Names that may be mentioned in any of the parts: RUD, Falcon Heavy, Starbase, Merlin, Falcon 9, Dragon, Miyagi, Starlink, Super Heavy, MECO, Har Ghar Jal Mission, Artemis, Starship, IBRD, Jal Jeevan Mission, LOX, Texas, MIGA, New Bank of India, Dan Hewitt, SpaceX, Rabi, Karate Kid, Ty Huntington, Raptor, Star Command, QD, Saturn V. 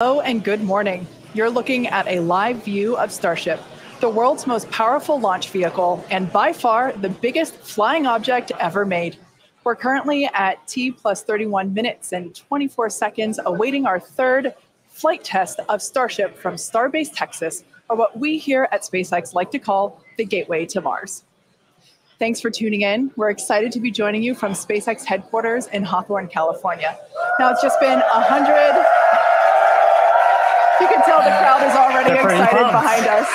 Hello and good morning. You're looking at a live view of Starship, the world's most powerful launch vehicle and by far the biggest flying object ever made. We're currently at T plus 31 minutes and 24 seconds awaiting our third flight test of Starship from Starbase, Texas, or what we here at SpaceX like to call the gateway to Mars. Thanks for tuning in. We're excited to be joining you from SpaceX headquarters in Hawthorne, California. Now it's just been 100... You can tell the crowd is already excited behind us.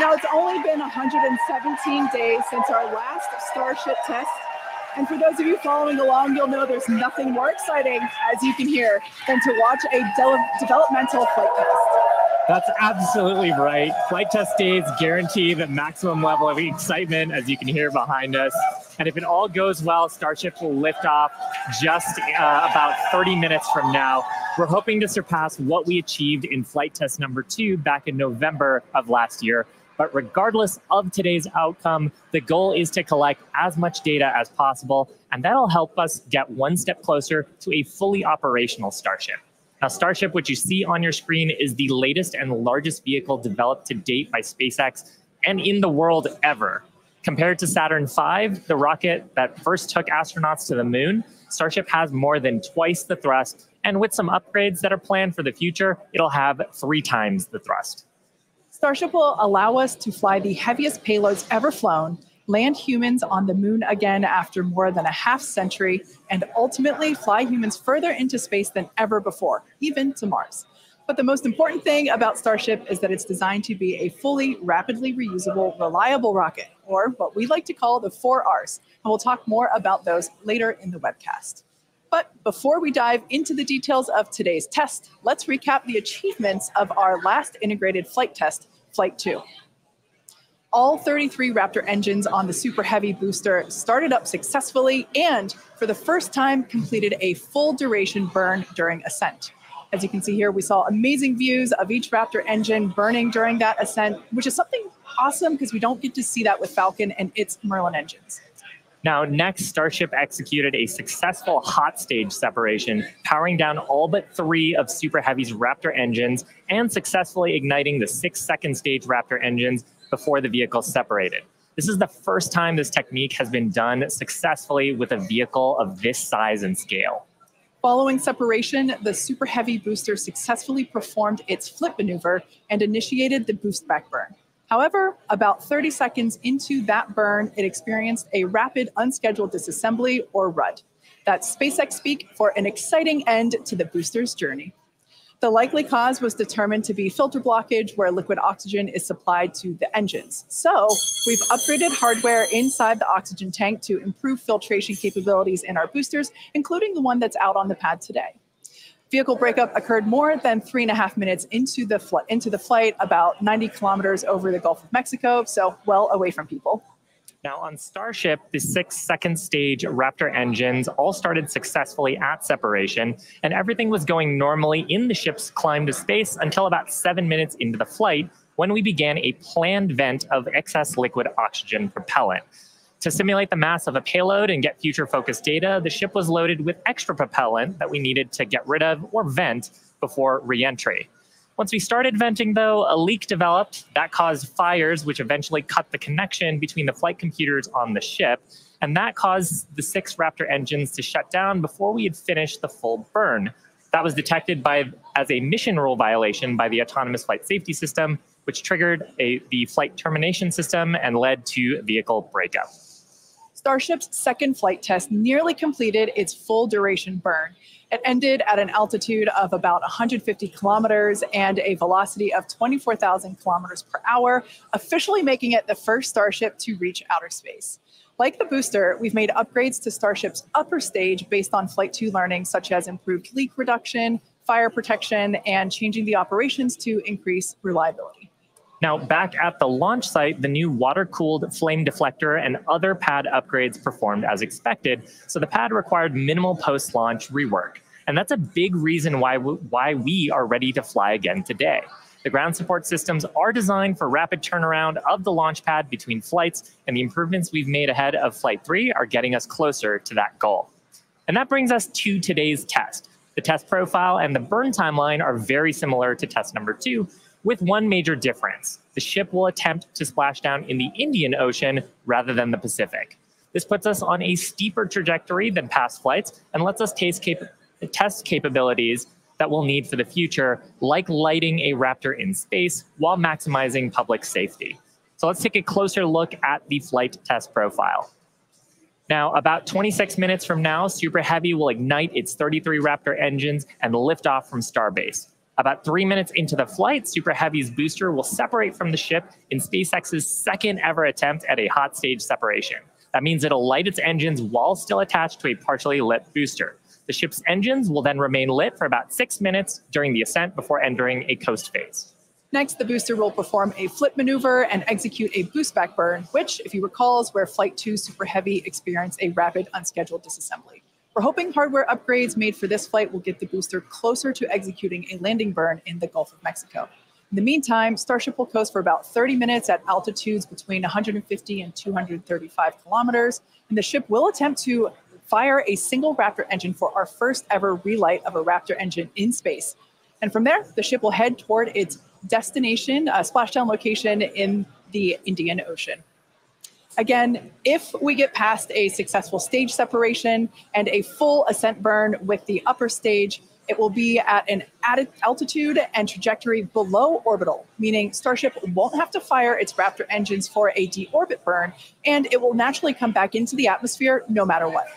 Now, it's only been 117 days since our last Starship test. And for those of you following along, you'll know there's nothing more exciting, as you can hear, than to watch a developmental flight test. That's absolutely right. Flight test days guarantee the maximum level of excitement, as you can hear behind us. And if it all goes well, Starship will lift off just about 30 minutes from now. We're hoping to surpass what we achieved in flight test number 2 back in November of last year. But regardless of today's outcome, the goal is to collect as much data as possible, and that'll help us get one step closer to a fully operational Starship. Now, Starship, which you see on your screen, is the latest and largest vehicle developed to date by SpaceX and in the world ever. Compared to Saturn V, the rocket that first took astronauts to the moon, Starship has more than twice the thrust, and with some upgrades that are planned for the future, it'll have 3 times the thrust. Starship will allow us to fly the heaviest payloads ever flown, land humans on the moon again after more than a half-century, and ultimately fly humans further into space than ever before, even to Mars. But the most important thing about Starship is that it's designed to be a fully, rapidly reusable, reliable rocket, or what we like to call the 4 Rs, and we'll talk more about those later in the webcast. But before we dive into the details of today's test, let's recap the achievements of our last integrated flight test, Flight 2. All 33 Raptor engines on the Super Heavy booster started up successfully and, for the first time, completed a full duration burn during ascent. As you can see here, we saw amazing views of each Raptor engine burning during that ascent, which is something awesome because we don't get to see that with Falcon and its Merlin engines. Now, next, Starship executed a successful hot stage separation, powering down all but 3 of Super Heavy's Raptor engines and successfully igniting the 6 second stage Raptor engines before the vehicle separated. This is the first time this technique has been done successfully with a vehicle of this size and scale. Following separation, the Super Heavy booster successfully performed its flip maneuver and initiated the boost back burn. However, about 30 seconds into that burn, it experienced a rapid unscheduled disassembly, or RUD. That's SpaceX speak for an exciting end to the booster's journey. The likely cause was determined to be filter blockage where liquid oxygen is supplied to the engines. So we've upgraded hardware inside the oxygen tank to improve filtration capabilities in our boosters, including the one that's out on the pad today. Vehicle breakup occurred more than 3.5 minutes into the flight, about 90 kilometers over the Gulf of Mexico, so well away from people. Now on Starship, the 6 second stage Raptor engines all started successfully at separation, and everything was going normally in the ship's climb to space until about 7 minutes into the flight, when we began a planned vent of excess liquid oxygen propellant. To simulate the mass of a payload and get future-focused data, the ship was loaded with extra propellant that we needed to get rid of or vent before re-entry. Once we started venting, though, a leak developed that caused fires, which eventually cut the connection between the flight computers on the ship, and that caused the 6 Raptor engines to shut down before we had finished the full burn. That was detected as a mission rule violation by the autonomous flight safety system, which triggered the flight termination system and led to vehicle breakup. Starship's second flight test nearly completed its full duration burn. It ended at an altitude of about 150 kilometers and a velocity of 24,000 kilometers per hour, officially making it the first Starship to reach outer space. Like the booster, we've made upgrades to Starship's upper stage based on Flight 2 learning, such as improved leak reduction, fire protection, and changing the operations to increase reliability. Now, back at the launch site, the new water-cooled flame deflector and other pad upgrades performed as expected, so the pad required minimal post-launch rework. And that's a big reason why we are ready to fly again today. The ground support systems are designed for rapid turnaround of the launch pad between flights, and the improvements we've made ahead of Flight 3 are getting us closer to that goal. And that brings us to today's test. The test profile and the burn timeline are very similar to test number 2, with one major difference. The ship will attempt to splash down in the Indian Ocean rather than the Pacific. This puts us on a steeper trajectory than past flights and lets us test capabilities that we'll need for the future, like lighting a Raptor in space while maximizing public safety. So let's take a closer look at the flight test profile. Now, about 26 minutes from now, Super Heavy will ignite its 33 Raptor engines and lift off from Starbase. About 3 minutes into the flight, Super Heavy's booster will separate from the ship in SpaceX's second ever attempt at a hot stage separation. That means it'll light its engines while still attached to a partially lit booster. The ship's engines will then remain lit for about 6 minutes during the ascent before entering a coast phase. Next, the booster will perform a flip maneuver and execute a boost back burn, which, if you recall, is where Flight 2 Super Heavy experienced a rapid unscheduled disassembly. We're hoping hardware upgrades made for this flight will get the booster closer to executing a landing burn in the Gulf of Mexico. In the meantime, Starship will coast for about 30 minutes at altitudes between 150 and 235 kilometers, and the ship will attempt to fire a single Raptor engine for our first ever relight of a Raptor engine in space. And from there, the ship will head toward its destination, splashdown location in the Indian Ocean. Again, if we get past a successful stage separation and a full ascent burn with the upper stage, it will be at an added altitude and trajectory below orbital, meaning Starship won't have to fire its Raptor engines for a deorbit burn, and it will naturally come back into the atmosphere no matter what.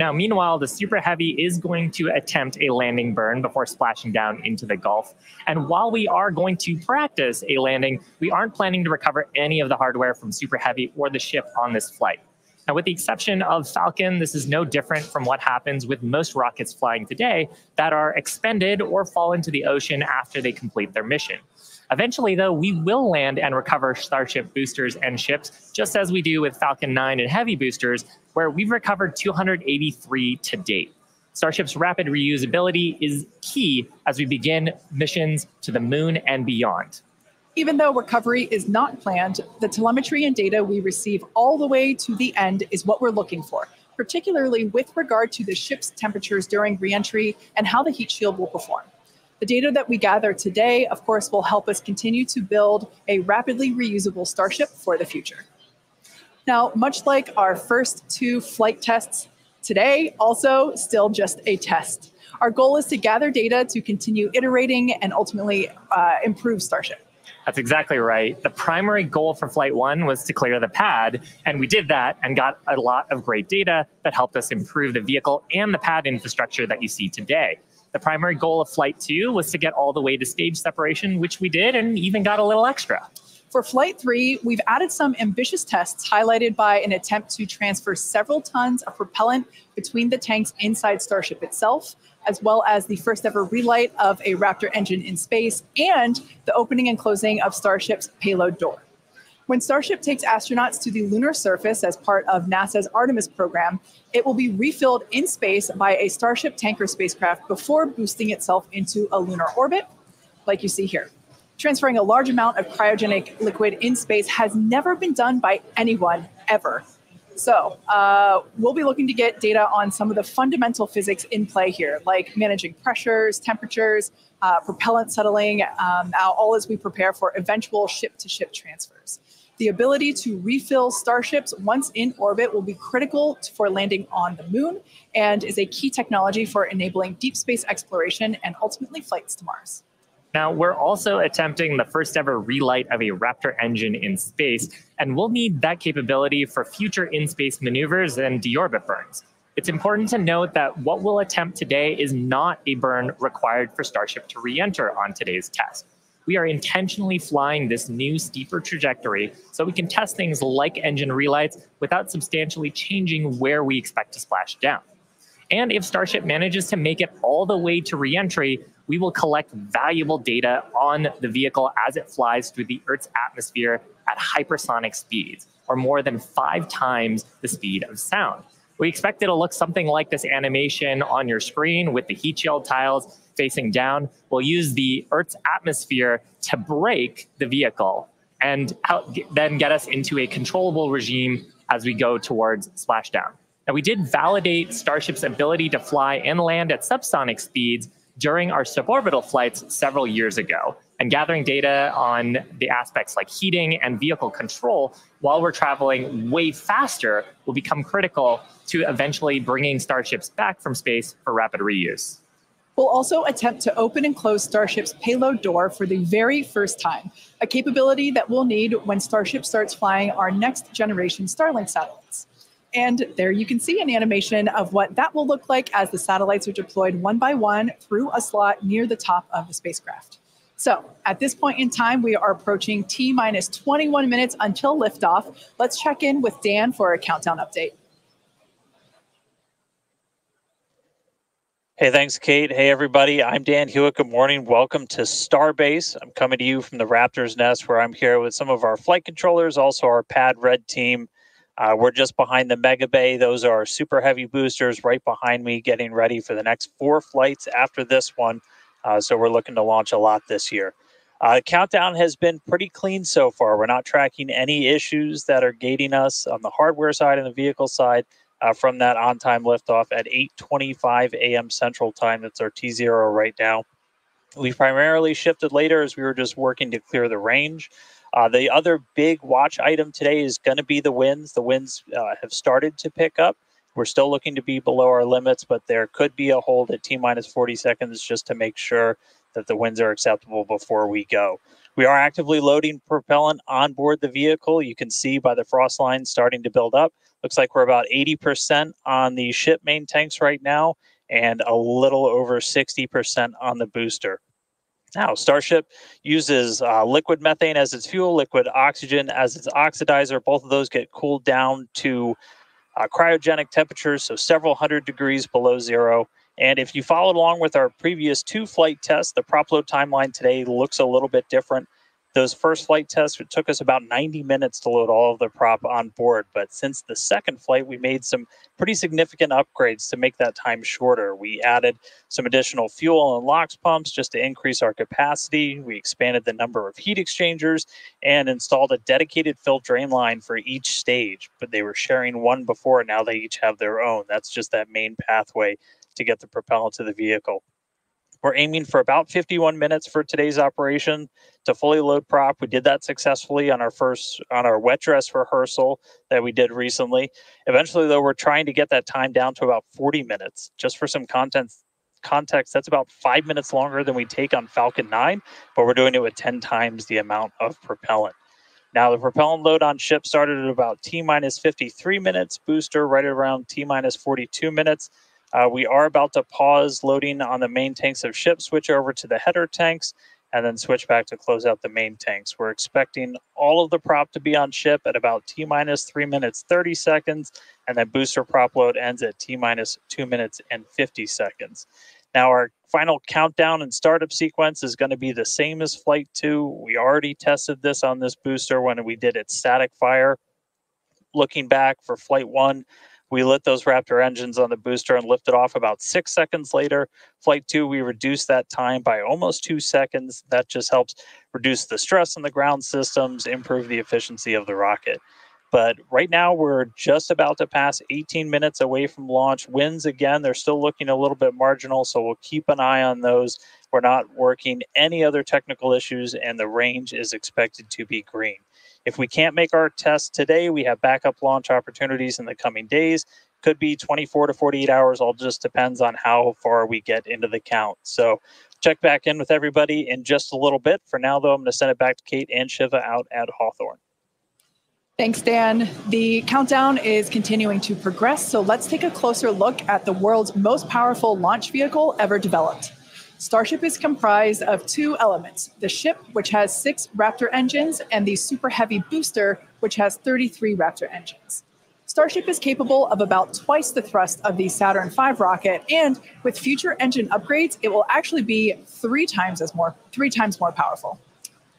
Now, meanwhile, the Super Heavy is going to attempt a landing burn before splashing down into the Gulf. And while we are going to practice a landing, we aren't planning to recover any of the hardware from Super Heavy or the ship on this flight. Now, with the exception of Falcon, this is no different from what happens with most rockets flying today that are expended or fall into the ocean after they complete their mission. Eventually, though, we will land and recover Starship boosters and ships, just as we do with Falcon 9 and Heavy boosters, where we've recovered 283 to date. Starship's rapid reusability is key as we begin missions to the moon and beyond. Even though recovery is not planned, the telemetry and data we receive all the way to the end is what we're looking for, particularly with regard to the ship's temperatures during re-entry and how the heat shield will perform. The data that we gather today, of course, will help us continue to build a rapidly reusable Starship for the future. Now, much like our first two flight tests, today also still just a test. Our goal is to gather data to continue iterating and ultimately improve Starship. That's exactly right. The primary goal for Flight 1 was to clear the pad, and we did that and got a lot of great data that helped us improve the vehicle and the pad infrastructure that you see today. The primary goal of Flight 2 was to get all the way to stage separation, which we did, and even got a little extra. For Flight 3, we've added some ambitious tests highlighted by an attempt to transfer several tons of propellant between the tanks inside Starship itself, as well as the first ever relight of a Raptor engine in space and the opening and closing of Starship's payload door. When Starship takes astronauts to the lunar surface as part of NASA's Artemis program, it will be refilled in space by a Starship tanker spacecraft before boosting itself into a lunar orbit, like you see here. Transferring a large amount of cryogenic liquid in space has never been done by anyone, ever. So we'll be looking to get data on some of the fundamental physics in play here, like managing pressures, temperatures, propellant settling, all as we prepare for eventual ship-to-ship transfers. The ability to refill Starships once in orbit will be critical for landing on the moon and is a key technology for enabling deep space exploration and ultimately flights to Mars. Now, we're also attempting the first ever relight of a Raptor engine in space, and we'll need that capability for future in-space maneuvers and deorbit burns. It's important to note that what we'll attempt today is not a burn required for Starship to re-enter on today's test. We are intentionally flying this new, steeper trajectory so we can test things like engine relights without substantially changing where we expect to splash down. And if Starship manages to make it all the way to re-entry, we will collect valuable data on the vehicle as it flies through the Earth's atmosphere at hypersonic speeds, or more than 5 times the speed of sound. We expect it'll look something like this animation on your screen with the heat shield tiles facing down. We'll use the Earth's atmosphere to break the vehicle and then get us into a controllable regime as we go towards splashdown. Now, we did validate Starship's ability to fly and land at subsonic speeds during our suborbital flights several years ago, and gathering data on the aspects like heating and vehicle control while we're traveling way faster will become critical to eventually bringing Starships back from space for rapid reuse. We'll also attempt to open and close Starship's payload door for the very first time, a capability that we'll need when Starship starts flying our next generation Starlink satellites. And there you can see an animation of what that will look like as the satellites are deployed one by one through a slot near the top of the spacecraft. So at this point in time, we are approaching T-minus 21 minutes until liftoff. Let's check in with Dan for a countdown update. Hey, thanks, Kate. Hey, everybody. I'm Dan Hewitt. Good morning. Welcome to Starbase. I'm coming to you from the Raptor's Nest, where I'm here with some of our flight controllers, also our Pad Red team. We're just behind the Mega Bay. Those are Super Heavy boosters right behind me, getting ready for the next 4 flights after this one. So we're looking to launch a lot this year. Countdown has been pretty clean so far. We're not tracking any issues that are gating us on the hardware side and the vehicle side from that on-time liftoff at 8:25 a.m. Central Time. That's our T0 right now. We primarily shifted later as we were just working to clear the range. The other big watch item today is going to be the winds. The winds have started to pick up. We're still looking to be below our limits, but there could be a hold at T-minus 40 seconds just to make sure that the winds are acceptable before we go. We are actively loading propellant on board the vehicle. You can see by the frost line starting to build up. Looks like we're about 80% on the ship main tanks right now and a little over 60% on the booster. Now, Starship uses liquid methane as its fuel, liquid oxygen as its oxidizer. Both of those get cooled down to cryogenic temperatures, so several hundred degrees below zero. And if you followed along with our previous 2 flight tests, the prop load timeline today looks a little bit different. Those first flight tests, it took us about 90 minutes to load all of the prop on board. But since the second flight, we made some pretty significant upgrades to make that time shorter. We added some additional fuel and LOX pumps just to increase our capacity. We expanded the number of heat exchangers and installed a dedicated fill drain line for each stage. But they were sharing one before. Now they each have their own. That's just that main pathway to get the propellant to the vehicle. We're aiming for about 51 minutes for today's operation to fully load prop. We did that successfully on our wet dress rehearsal that we did recently. Eventually, though, we're trying to get that time down to about 40 minutes. Just for some context, that's about 5 minutes longer than we take on Falcon 9, but we're doing it with 10 times the amount of propellant. Now, the propellant load on ship started at about T-minus 53 minutes, booster right around T-minus 42 minutes. We are about to pause loading on the main tanks of ship, switch over to the header tanks, and then switch back to close out the main tanks. We're expecting all of the prop to be on ship at about T-minus 3 minutes 30 seconds, and then booster prop load ends at T-minus 2 minutes and 50 seconds. Now, our final countdown and startup sequence is going to be the same as Flight 2. We already tested this on this booster when we did its static fire. Looking back for Flight 1, we lit those Raptor engines on the booster and lifted off about 6 seconds later. Flight 2, we reduced that time by almost 2 seconds. That just helps reduce the stress on the ground systems, improve the efficiency of the rocket. But right now, we're just about to pass 18 minutes away from launch. Winds, again, they're still looking a little bit marginal, so we'll keep an eye on those. We're not working any other technical issues, and the range is expected to be green. If we can't make our test today, we have backup launch opportunities in the coming days. Could be 24 to 48 hours. All just depends on how far we get into the count. So check back in with everybody in just a little bit. For now, though, I'm going to send it back to Kate and Shiva out at Hawthorne. Thanks, Dan. The countdown is continuing to progress. So let's take a closer look at the world's most powerful launch vehicle ever developed. Starship is comprised of 2 elements, the ship, which has 6 Raptor engines, and the Super Heavy booster, which has 33 Raptor engines. Starship is capable of about twice the thrust of the Saturn V rocket, and with future engine upgrades, it will actually be 3 times more powerful.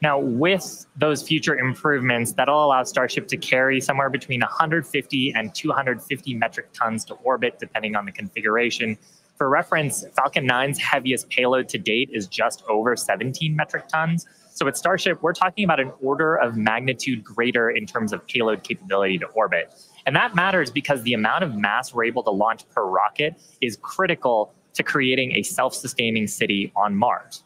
Now, with those future improvements, that'll allow Starship to carry somewhere between 150 and 250 metric tons to orbit, depending on the configuration. For reference, Falcon 9's heaviest payload to date is just over 17 metric tons. So at Starship, we're talking about an order of magnitude greater in terms of payload capability to orbit. And that matters because the amount of mass we're able to launch per rocket is critical to creating a self-sustaining city on Mars.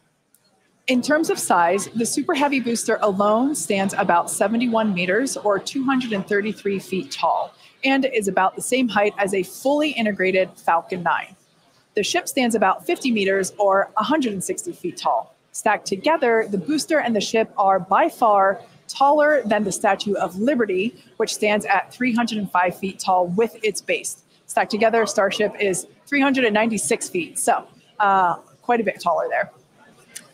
In terms of size, the Super Heavy booster alone stands about 71 meters or 233 feet tall, and is about the same height as a fully integrated Falcon 9. The ship stands about 50 meters or 160 feet tall. Stacked together, the booster and the ship are by far taller than the Statue of Liberty, which stands at 305 feet tall with its base. Stacked together, Starship is 396 feet, so quite a bit taller there.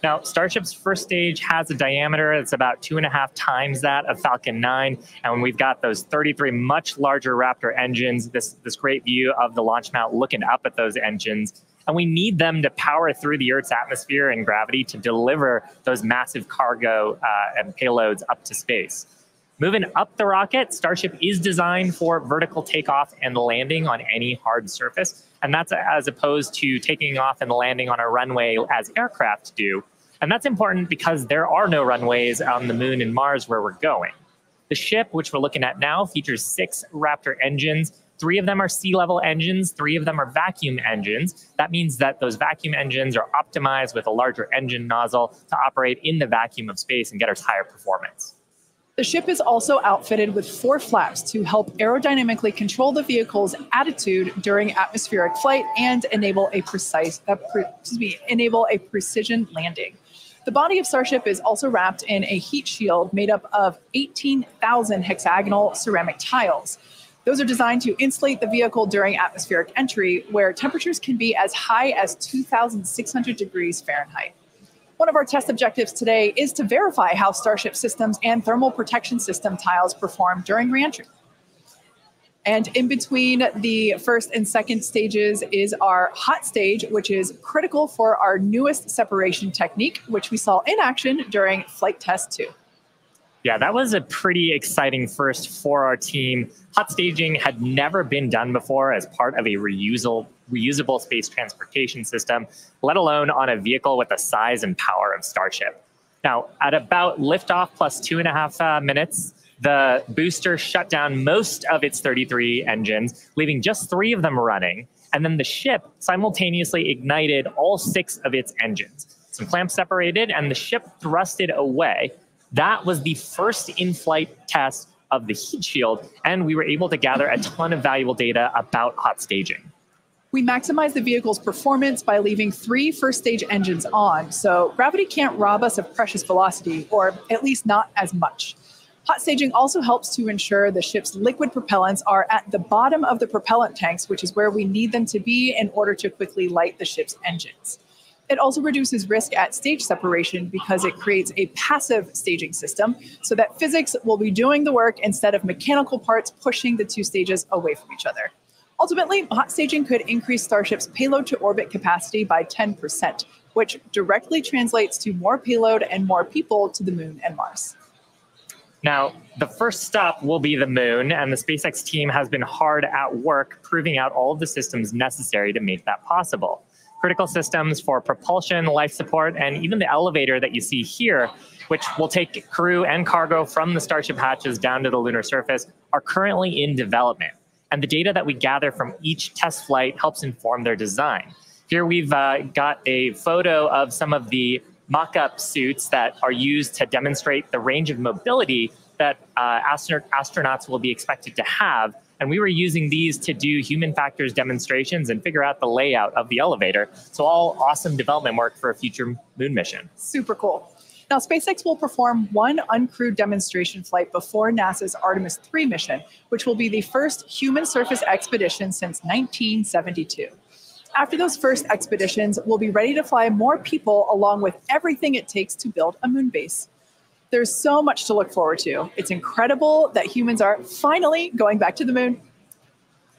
Now, Starship's first stage has a diameter that's about 2.5 times that of Falcon 9. And when we've got those 33 much larger Raptor engines, this great view of the launch mount looking up at those engines. And we need them to power through the Earth's atmosphere and gravity to deliver those massive cargo and payloads up to space. Moving up the rocket, Starship is designed for vertical takeoff and landing on any hard surface. And that's as opposed to taking off and landing on a runway as aircraft do. And that's important because there are no runways on the moon and Mars where we're going. The ship, which we're looking at now, features 6 Raptor engines. 3 of them are sea-level engines, 3 of them are vacuum engines. That means that those vacuum engines are optimized with a larger engine nozzle to operate in the vacuum of space and get us higher performance. The ship is also outfitted with 4 flaps to help aerodynamically control the vehicle's attitude during atmospheric flight and enable a precision landing. The body of Starship is also wrapped in a heat shield made up of 18,000 hexagonal ceramic tiles. Those are designed to insulate the vehicle during atmospheric entry, where temperatures can be as high as 2,600 degrees Fahrenheit. One of our test objectives today is to verify how Starship systems and thermal protection system tiles perform during reentry. And in between the first and second stages is our hot stage, which is critical for our newest separation technique, which we saw in action during flight test 2. Yeah, that was a pretty exciting first for our team. Hot staging had never been done before as part of a reusable space transportation system, let alone on a vehicle with the size and power of Starship. Now, at about liftoff plus 2.5 minutes, the booster shut down most of its 33 engines, leaving just 3 of them running. And then the ship simultaneously ignited all 6 of its engines. Some clamps separated and the ship thrusted away. That was the first in-flight test of the heat shield, and we were able to gather a ton of valuable data about hot staging. We maximized the vehicle's performance by leaving 3 first-stage engines on, so gravity can't rob us of precious velocity, or at least not as much. Hot staging also helps to ensure the ship's liquid propellants are at the bottom of the propellant tanks, which is where we need them to be in order to quickly light the ship's engines. It also reduces risk at stage separation because it creates a passive staging system so that physics will be doing the work instead of mechanical parts pushing the 2 stages away from each other. Ultimately, hot staging could increase Starship's payload to orbit capacity by 10%, which directly translates to more payload and more people to the moon and Mars. Now, the first stop will be the moon, and the SpaceX team has been hard at work proving out all of the systems necessary to make that possible. Critical systems for propulsion, life support, and even the elevator that you see here, which will take crew and cargo from the Starship hatches down to the lunar surface, are currently in development. And the data that we gather from each test flight helps inform their design. Here we've got a photo of some of the mock-up suits that are used to demonstrate the range of mobility that astronauts will be expected to have. And we were using these to do human factors demonstrations and figure out the layout of the elevator. So all awesome development work for a future moon mission. Super cool. Now, SpaceX will perform 1 uncrewed demonstration flight before NASA's Artemis III mission, which will be the first human surface expedition since 1972. After those first expeditions, we'll be ready to fly more people along with everything it takes to build a moon base. There's so much to look forward to. It's incredible that humans are finally going back to the moon.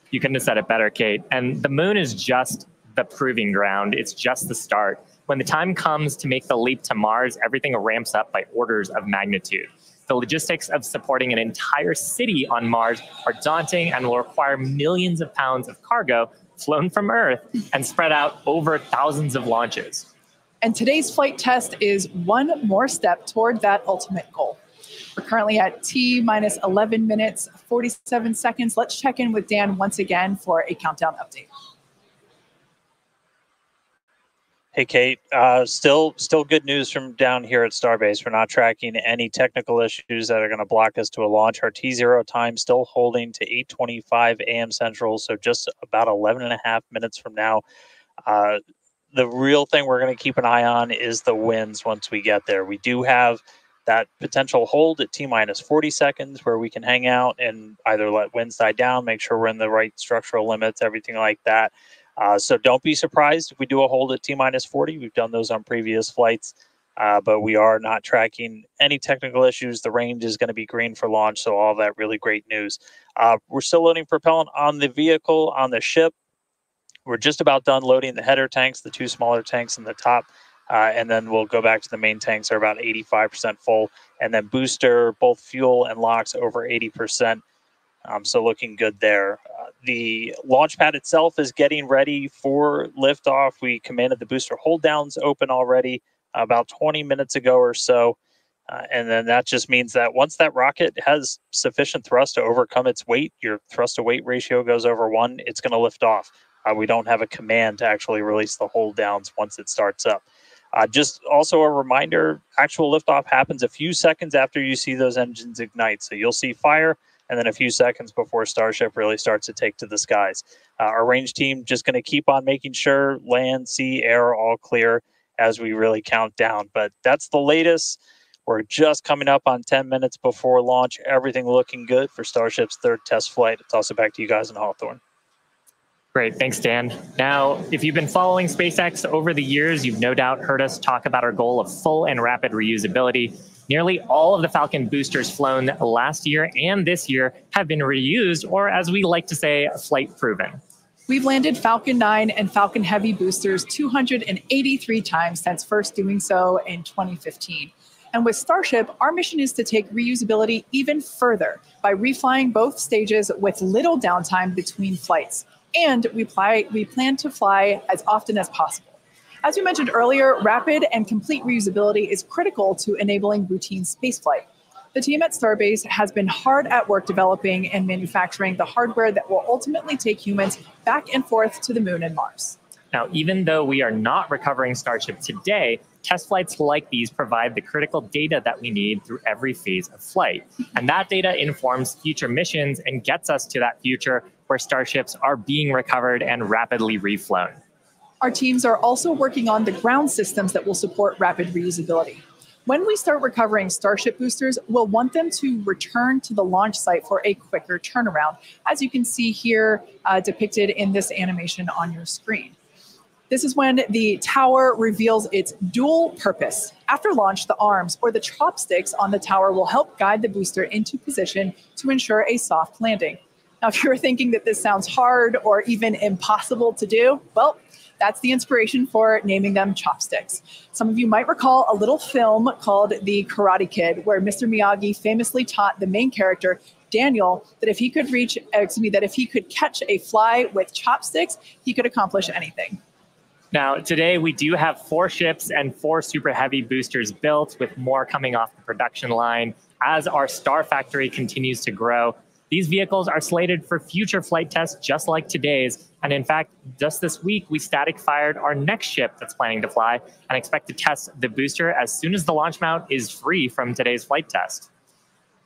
You couldn't have said it better, Kate. And the moon is just the proving ground. It's just the start. When the time comes to make the leap to Mars, everything ramps up by orders of magnitude. The logistics of supporting an entire city on Mars are daunting and will require millions of pounds of cargo flown from Earth and spread out over thousands of launches. And today's flight test is one more step toward that ultimate goal. We're currently at T minus 11 minutes, 47 seconds. Let's check in with Dan once again for a countdown update. Hey, Kate, still good news from down here at Starbase. We're not tracking any technical issues that are going to block us to a launch. Our T0 time still holding to 8:25 a.m. Central, so just about 11 and a half minutes from now. The real thing we're going to keep an eye on is the winds once we get there. We do have that potential hold at T minus 40 seconds where we can hang out and either let winds die down, make sure we're in the right structural limits, everything like that. So don't be surprised if we do a hold at T minus 40. We've done those on previous flights, but we are not tracking any technical issues. The range is going to be green for launch. So all that really great news. We're still loading propellant on the vehicle, on the ship. We're just about done loading the header tanks, the two smaller tanks in the top. And then we'll go back to the main tanks are about 85% full, and then booster, both fuel and LOX over 80%. So looking good there. The launch pad itself is getting ready for liftoff. We commanded the booster hold downs open already about 20 minutes ago or so. And then that just means that once that rocket has sufficient thrust to overcome its weight, your thrust to weight ratio goes over 1, it's going to lift off. We don't have a command to actually release the hold downs once it starts up. Just also a reminder, actual liftoff happens a few seconds after you see those engines ignite. So you'll see fire, and then a few seconds before Starship really starts to take to the skies. Our range team just going to keep on making sure land, sea, air, all clear as we really count down. But that's the latest. We're just coming up on 10 minutes before launch. Everything looking good for Starship's third test flight. I'll toss it back to you guys in Hawthorne. Great, thanks, Dan. Now, if you've been following SpaceX over the years, you've no doubt heard us talk about our goal of full and rapid reusability. Nearly all of the Falcon boosters flown last year and this year have been reused, or as we like to say, flight proven. We've landed Falcon 9 and Falcon Heavy boosters 283 times since first doing so in 2015. And with Starship, our mission is to take reusability even further by reflying both stages with little downtime between flights. And we plan to fly as often as possible. As we mentioned earlier, rapid and complete reusability is critical to enabling routine spaceflight. The team at Starbase has been hard at work developing and manufacturing the hardware that will ultimately take humans back and forth to the moon and Mars. Now, even though we are not recovering Starship today, test flights like these provide the critical data that we need through every phase of flight. And that data informs future missions and gets us to that future where Starships are being recovered and rapidly reflown. Our teams are also working on the ground systems that will support rapid reusability. When we start recovering Starship boosters, we'll want them to return to the launch site for a quicker turnaround, as you can see here depicted in this animation on your screen. This is when the tower reveals its dual purpose. After launch, the arms or the chopsticks on the tower will help guide the booster into position to ensure a soft landing. Now, if you're thinking that this sounds hard or even impossible to do, well, that's the inspiration for naming them chopsticks. Some of you might recall a little film called The Karate Kid, where Mr. Miyagi famously taught the main character Daniel that if he could catch a fly with chopsticks, he could accomplish anything. Now, today we do have 4 ships and 4 Super Heavy boosters built, with more coming off the production line as our Star Factory continues to grow. These vehicles are slated for future flight tests just like today's. And in fact, just this week, we static fired our next ship that's planning to fly and expect to test the booster as soon as the launch mount is free from today's flight test.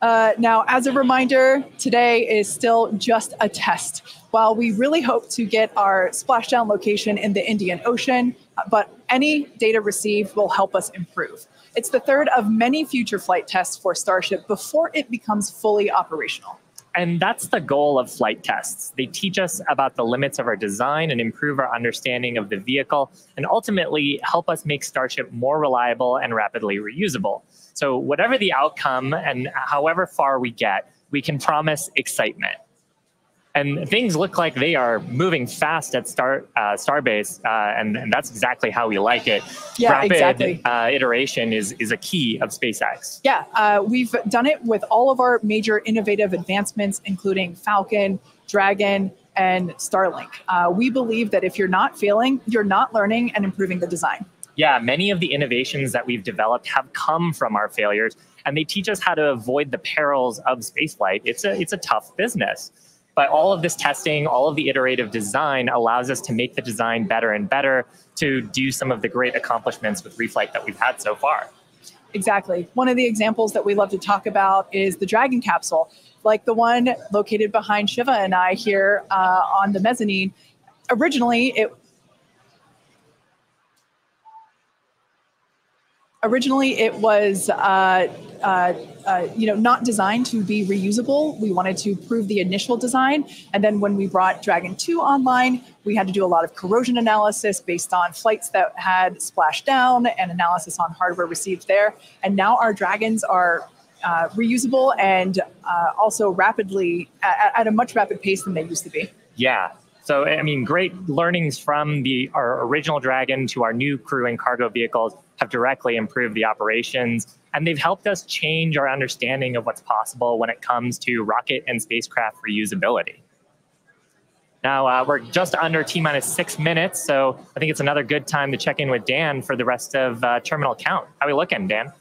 Now, as a reminder, today is still just a test. While we really hope to get our splashdown location in the Indian Ocean, but any data received will help us improve. It's the third of many future flight tests for Starship before it becomes fully operational. And that's the goal of flight tests. They teach us about the limits of our design and improve our understanding of the vehicle, and ultimately help us make Starship more reliable and rapidly reusable. So whatever the outcome and however far we get, we can promise excitement. And things look like they are moving fast at Starbase, and that's exactly how we like it. Yeah, rapid, exactly. Iteration is a key of SpaceX. Yeah, we've done it with all of our major innovative advancements, including Falcon, Dragon, and Starlink. We believe that if you're not failing, you're not learning and improving the design. Yeah, many of the innovations that we've developed have come from our failures, and they teach us how to avoid the perils of spaceflight. It's a tough business. But all of this testing, all of the iterative design allows us to make the design better and better to do some of the great accomplishments with reflight that we've had so far. Exactly. One of the examples that we love to talk about is the Dragon capsule, like the one located behind Shiva and I here on the mezzanine. Originally, it was not designed to be reusable. We wanted to prove the initial design. And then when we brought Dragon 2 online, we had to do a lot of corrosion analysis based on flights that had splashed down and analysis on hardware received there. And now our Dragons are reusable and also rapidly, at a much rapid pace than they used to be. Yeah. So, I mean, great learnings from our original Dragon to our new crew and cargo vehicles have directly improved the operations, and they've helped us change our understanding of what's possible when it comes to rocket and spacecraft reusability. Now, we're just under T-minus 6 minutes, so I think it's another good time to check in with Dan for the rest of Terminal Count. How are we looking, Dan?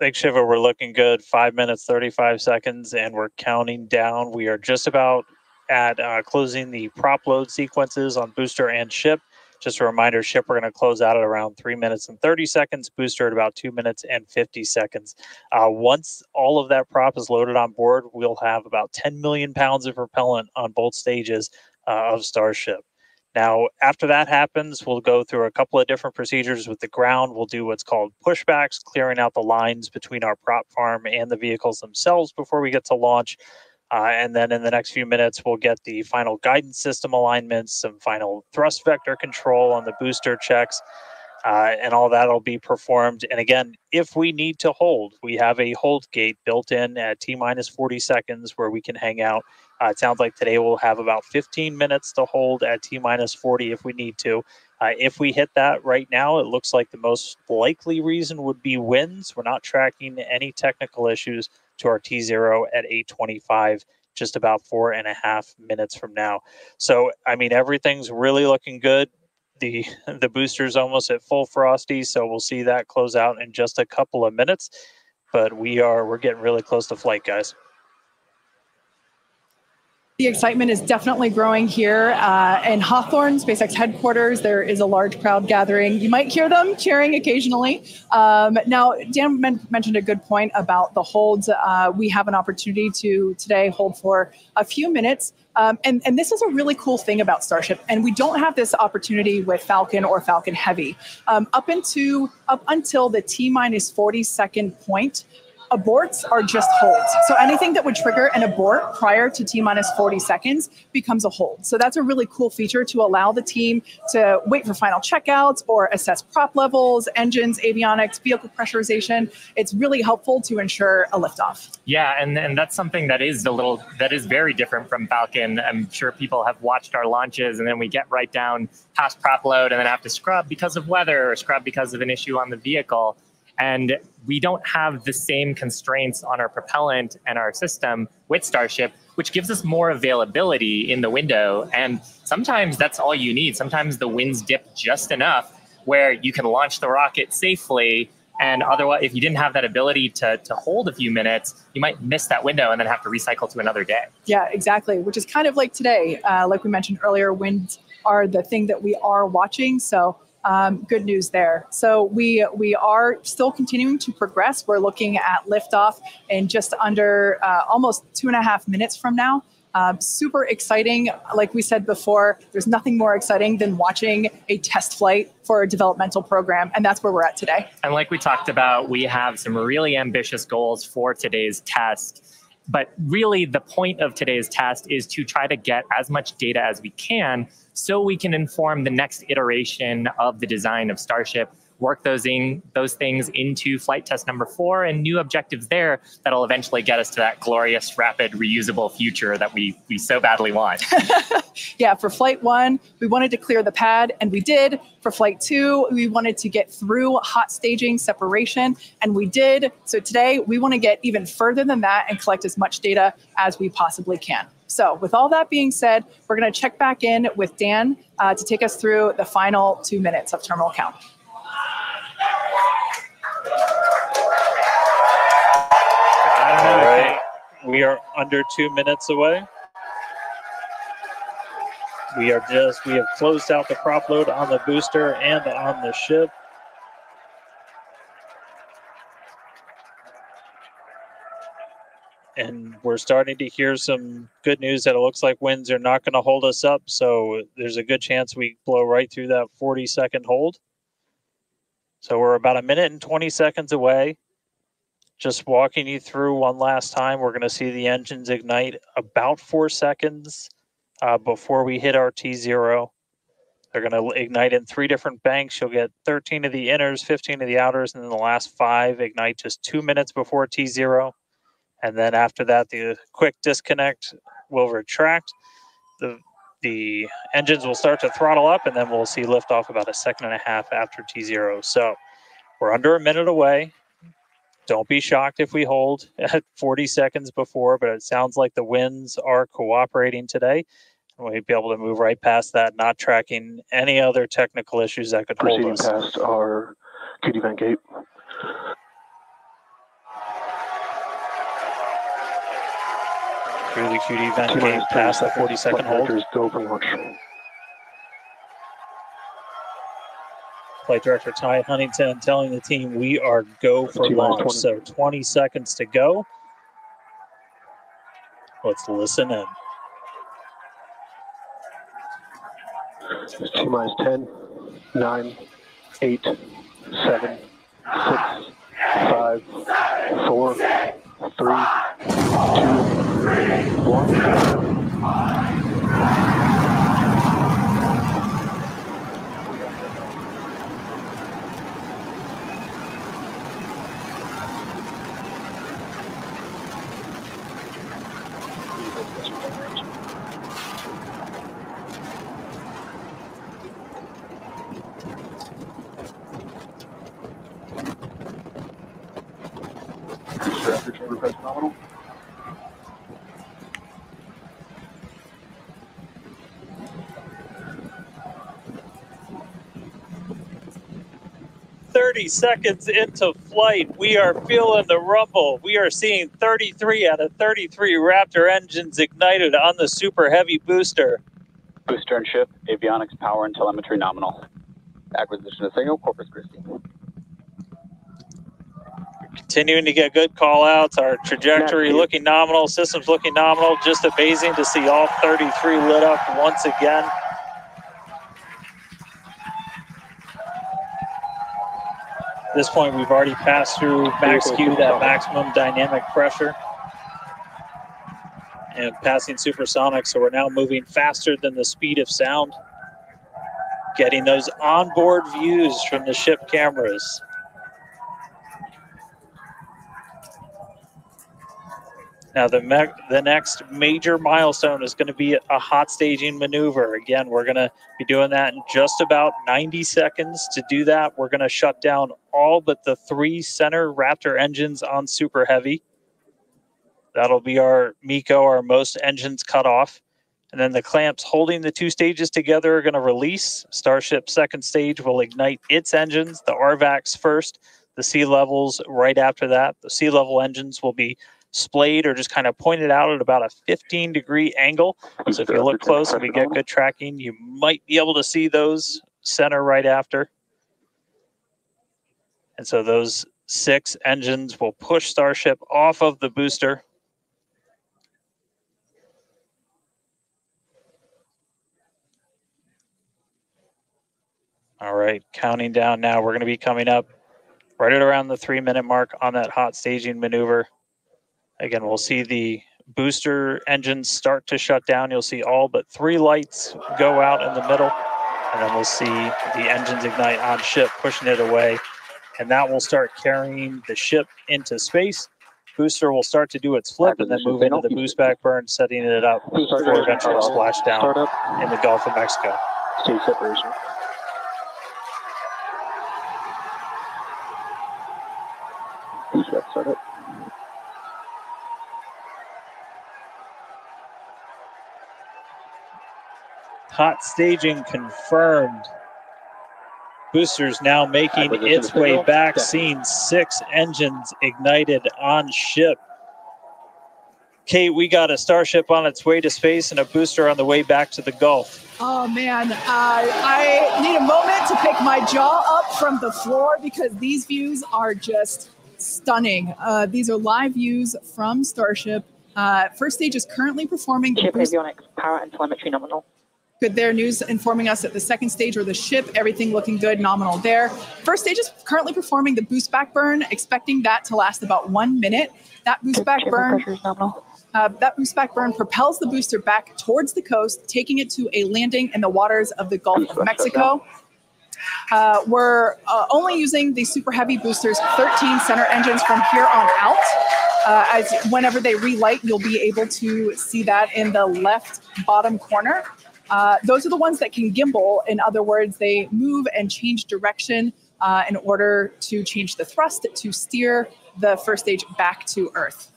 Thanks, Shiva. We're looking good. 5 minutes, 35 seconds, and we're counting down. We are just about at closing the prop load sequences on booster and ship. Just a reminder, ship, we're going to close out at around 3 minutes and 30 seconds, booster at about 2 minutes and 50 seconds. Once all of that prop is loaded on board, we'll have about 10 million pounds of propellant on both stages of Starship. Now, after that happens, we'll go through a couple of different procedures with the ground. We'll do what's called pushbacks, clearing out the lines between our prop farm and the vehicles themselves before we get to launch. And then in the next few minutes, we'll get the final guidance system alignments, some final thrust vector control on the booster checks, and all that will be performed. And again, if we need to hold, we have a hold gate built in at T-minus 40 seconds where we can hang out. It sounds like today we'll have about 15 minutes to hold at T-minus 40 if we need to. If we hit that right now, it looks like the most likely reason would be winds. We're not tracking any technical issues to our T0 at 8:25, just about 4.5 minutes from now. So, I mean, everything's really looking good. The booster's almost at full frosty, so we'll see that close out in just a couple of minutes. But we're getting really close to flight, guys. The excitement is definitely growing here in Hawthorne, SpaceX headquarters. There is a large crowd gathering. You might hear them cheering occasionally. Now, Dan mentioned a good point about the holds. We have an opportunity to today hold for a few minutes. And this is a really cool thing about Starship, and we don't have this opportunity with Falcon or Falcon Heavy. Up until the T-minus 40 second point, aborts are just holds. So anything that would trigger an abort prior to T-minus 40 seconds becomes a hold. So that's a really cool feature to allow the team to wait for final checkouts or assess prop levels, engines, avionics, vehicle pressurization. It's really helpful to ensure a liftoff. Yeah, and that's something that is very different from Falcon. I'm sure people have watched our launches, and then we get right down past prop load and then have to scrub because of weather or scrub because of an issue on the vehicle. And we don't have the same constraints on our propellant and our system with Starship, which gives us more availability in the window. And sometimes that's all you need. Sometimes the winds dip just enough where you can launch the rocket safely. And otherwise, if you didn't have that ability to hold a few minutes, you might miss that window and then have to recycle to another day. Yeah, exactly, which is kind of like today. Like we mentioned earlier, winds are the thing that we are watching. So good news there. So we are still continuing to progress. We're looking at liftoff in just under almost 2.5 minutes from now. Super exciting. Like we said before, there's nothing more exciting than watching a test flight for a developmental program, and that's where we're at today. And like we talked about, we have some really ambitious goals for today's test. But really, the point of today's test is to try to get as much data as we can so we can inform the next iteration of the design of Starship, work those things into flight test number 4 and new objectives there that'll eventually get us to that glorious, rapid, reusable future that we so badly want. Yeah, for flight 1, we wanted to clear the pad, and we did. For flight 2, we wanted to get through hot staging separation, and we did. So today, we want to get even further than that and collect as much data as we possibly can. So with all that being said, we're going to check back in with Dan to take us through the final 2 minutes of terminal count. All right. We are under 2 minutes away. We have closed out the prop load on the booster and on the ship. And we're starting to hear some good news that it looks like winds are not going to hold us up. So there's a good chance we blow right through that 40-second hold. So we're about 1 minute and 20 seconds away. Just walking you through one last time, we're going to see the engines ignite about 4 seconds before we hit our T0. They're going to ignite in 3 different banks. You'll get 13 of the inners, 15 of the outers, and then the last 5 ignite just 2 minutes before T0. And then after that, the quick disconnect will retract. The engines will start to throttle up, and then we'll see liftoff about 1.5 seconds after T0. So we're under 1 minute away. Don't be shocked if we hold at 40 seconds before, but it sounds like the winds are cooperating today. And we'll be able to move right past that, not tracking any other technical issues that could hold us. Proceeding past our QD vent gate. Through the QD vent gate past the 40-second hold. Go for launch. Flight Director Ty Huntington telling the team we are go for launch. So 20 seconds to go. Let's listen in. T-10, 9, 8, 7, 6, 5, 4, 3, 2, 1. Seconds into flight, we are feeling the rumble. We are seeing 33 out of 33 Raptor engines ignited on the Super Heavy booster. Booster and ship, avionics, power, and telemetry nominal. Acquisition of signal, Corpus Christi. Continuing to get good call-outs. Our trajectory looking nominal, systems looking nominal. Just amazing to see all 33 lit up once again. At this point, we've already passed through max Q, that maximum dynamic pressure, and passing supersonic. So we're now moving faster than the speed of sound, getting those onboard views from the ship cameras. Now, the next major milestone is going to be a hot staging maneuver. Again, we're going to be doing that in just about 90 seconds. To do that, we're going to shut down all but the 3 center Raptor engines on Super Heavy. That'll be our MECO, our most engines cut off. And then the clamps holding the 2 stages together are going to release. Starship second stage will ignite its engines, the RVACs first, the sea levels right after that. The sea level engines will be splayed or just kind of pointed out at about a 15-degree angle. So if you look close and we get good tracking, you might be able to see those center right after. And so those 6 engines will push Starship off of the booster. All right, counting down now. We're going to be coming up right at around the 3-minute mark on that hot staging maneuver. Again, we'll see the booster engines start to shut down. You'll see all but 3 lights go out in the middle. and then we'll see the engines ignite on ship, pushing it away, and that will start carrying the ship into space. Booster will start to do its flip and then move into the boost back burn, setting it up for eventual splashdown in the Gulf of Mexico. Hot staging confirmed. Booster's now making its way back, seeing 6 engines ignited on ship. Kate, we got a Starship on its way to space and a booster on the way back to the Gulf. Oh, man. I need a moment to pick my jaw up from the floor because these views are just stunning. These are live views from Starship. First stage is currently performing. Ship avionics, power and telemetry nominal. Good there. News informing us that the second stage or the ship, everything looking good, nominal there. First stage is currently performing the boost back burn, expecting that to last about 1 minute. That boost back burn, propels the booster back towards the coast, taking it to a landing in the waters of the Gulf of Mexico. We're only using the Super Heavy boosters, 13 center engines from here on out. As whenever they relight, you'll be able to see that in the left bottom corner. Those are the ones that can gimbal. In other words, they move and change direction in order to change the thrust to steer the first stage back to Earth.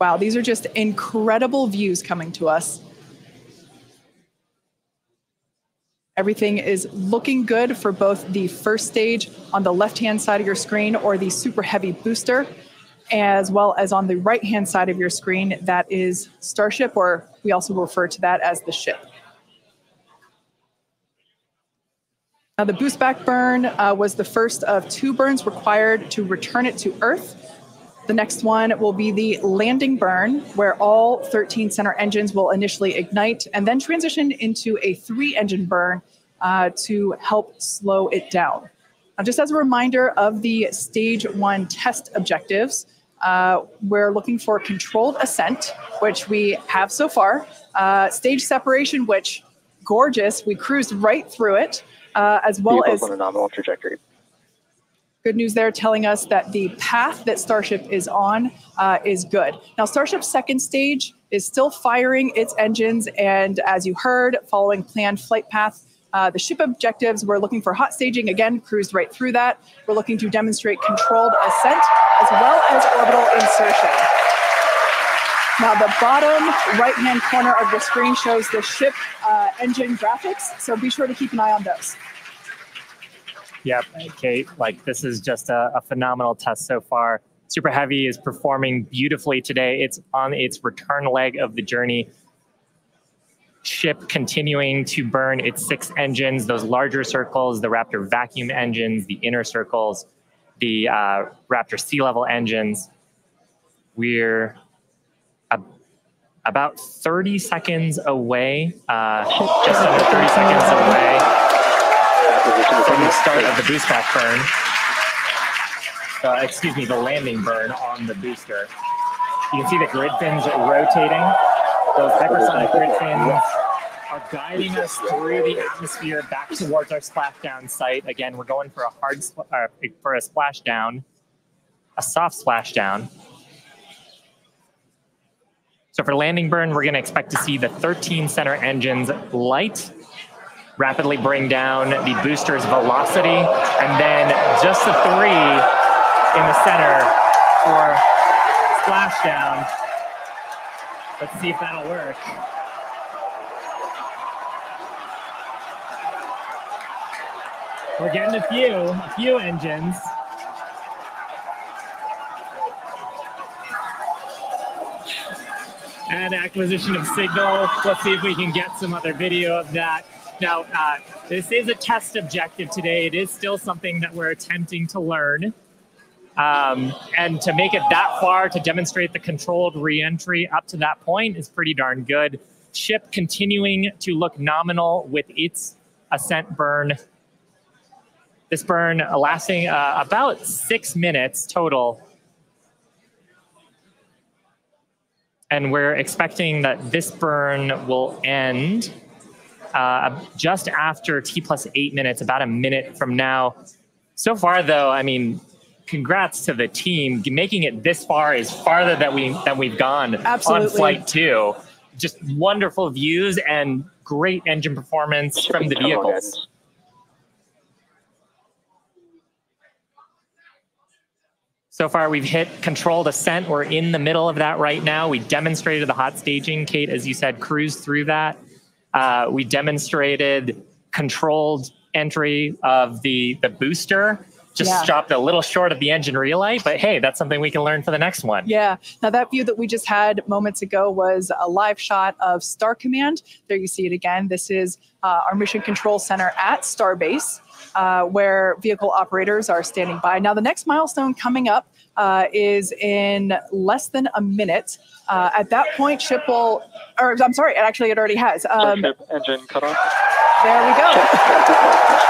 Wow, these are just incredible views coming to us. Everything is looking good for both the first stage on the left-hand side of your screen, or the Super Heavy booster, as well as on the right-hand side of your screen, that is Starship, or we also refer to that as the ship. Now, the boost back burn was the first of 2 burns required to return it to Earth. The next one will be the landing burn, where all 13 center engines will initially ignite and then transition into a 3-engine burn to help slow it down. Now, just as a reminder of the stage 1 test objectives, we're looking for controlled ascent, which we have so far, stage separation, which gorgeous, we cruised right through it, as well as on a nominal trajectory. Good news there, telling us that the path that Starship is on is good. Now, Starship's second stage is still firing its engines, and as you heard, following planned flight path. The ship objectives, we're looking for hot staging. Again, cruised right through that. We're looking to demonstrate controlled ascent as well as orbital insertion. Now, the bottom right-hand corner of the screen shows the ship engine graphics, so be sure to keep an eye on those. Yep, Kate, like, this is just a phenomenal test so far. Super Heavy is performing beautifully today. It's on its return leg of the journey. Ship continuing to burn its 6 engines, those larger circles, the Raptor vacuum engines, the inner circles, the Raptor sea level engines. We're about 30 seconds away, just under 30 seconds away from the start of the boost back burn. Excuse me, the landing burn on the booster. You can see the grid fins rotating. Those hypersonic grid fins are guiding us through the atmosphere back towards our splashdown site. Again, we're going for a splashdown, a soft splashdown. So for landing burn, we're going to expect to see the 13 center engines light, rapidly bring down the booster's velocity, and then just the 3 in the center for splashdown. Let's see if that'll work. We're getting a few engines. And acquisition of signal. Let's see if we can get some other video of that. Now, this is a test objective today. It is still something that we're attempting to learn. And to make it that far, to demonstrate the controlled re-entry up to that point, is pretty darn good. Ship continuing to look nominal with its ascent burn. This burn lasting about 6 minutes total. And we're expecting that this burn will end just after T+8 minutes, about a minute from now. So far, though, I mean, congrats to the team. Making it this far is farther than we've gone on Flight 2. Just wonderful views and great engine performance from the vehicles. So far, we've hit controlled ascent. We're in the middle of that right now. We demonstrated the hot staging. Kate, as you said, cruised through that. We demonstrated controlled entry of the booster. Just stopped a little short of the engine relay, but hey, that's something we can learn for the next one. Yeah. Now, that view that we just had moments ago was a live shot of Star Command. There you see it again. This is our Mission Control Center at Starbase, where vehicle operators are standing by. Now, the next milestone coming up is in less than a minute. At that point, ship will, or I'm sorry, actually it already has. Starship engine cut off. There we go.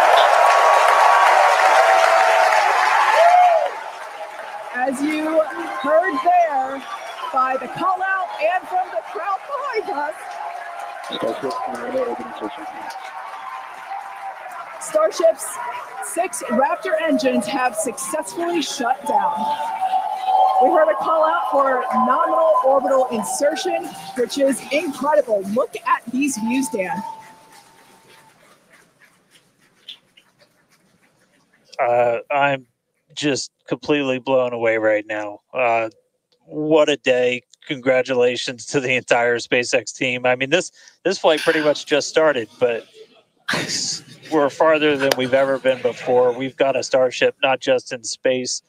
As you heard there, by the call out and from the crowd behind us, Starship's 6 Raptor engines have successfully shut down. We heard a call out for nominal orbital insertion, which is incredible. Look at these views, Dan. I'm just completely blown away right now. What a day. Congratulations to the entire SpaceX team. I mean, this flight pretty much just started, but we're farther than we've ever been before. We've got a Starship not just in space,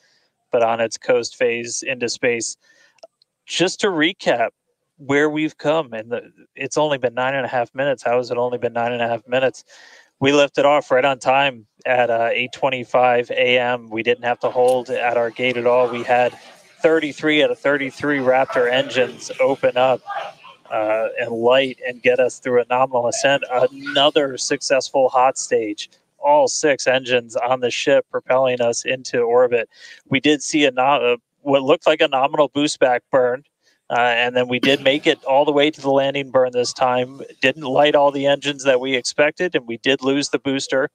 but on its coast phase into space. Just to recap where we've come, and it's only been 9.5 minutes. How has it only been 9.5 minutes? We left it off right on time at 8:25 a.m. We didn't have to hold at our gate at all. We had 33 out of 33 Raptor engines open up and light and get us through a nominal ascent. Another successful hot stage. All 6 engines on the ship propelling us into orbit. We did see what looked like a nominal boost back burn. And then we did make it all the way to the landing burn this time. Didn't light all the engines that we expected, and we did lose the booster.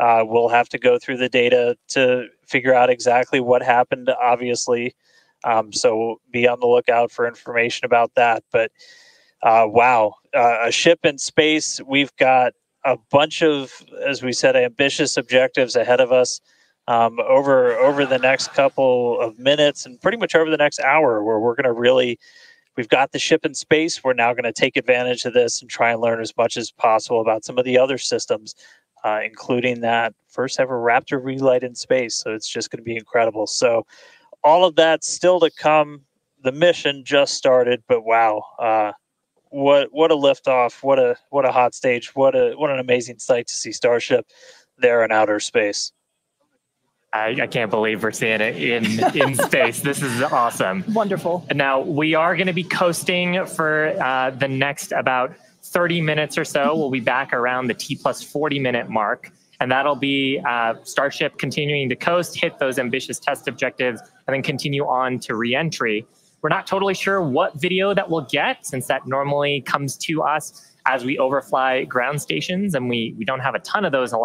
We'll have to go through the data to figure out exactly what happened, obviously. So be on the lookout for information about that. But wow, a ship in space. We've got a bunch of, as we said, ambitious objectives ahead of us. Over the next couple of minutes and pretty much over the next hour, where we're going to really, we've got the ship in space. We're now going to take advantage of this and try and learn as much as possible about some of the other systems, including that first ever Raptor relight in space. So it's just going to be incredible. So all of that still to come. The mission just started, but wow, what a liftoff! What a hot stage! What an amazing sight to see Starship there in outer space. I can't believe we're seeing it in space. This is awesome. Wonderful. And now we are going to be coasting for the next about 30 minutes or so. We'll be back around the T+40 minute mark. And that'll be Starship continuing to coast, hit those ambitious test objectives, and then continue on to re-entry. We're not totally sure what video that we'll get, since that normally comes to us as we overfly ground stations. And we don't have a ton of those.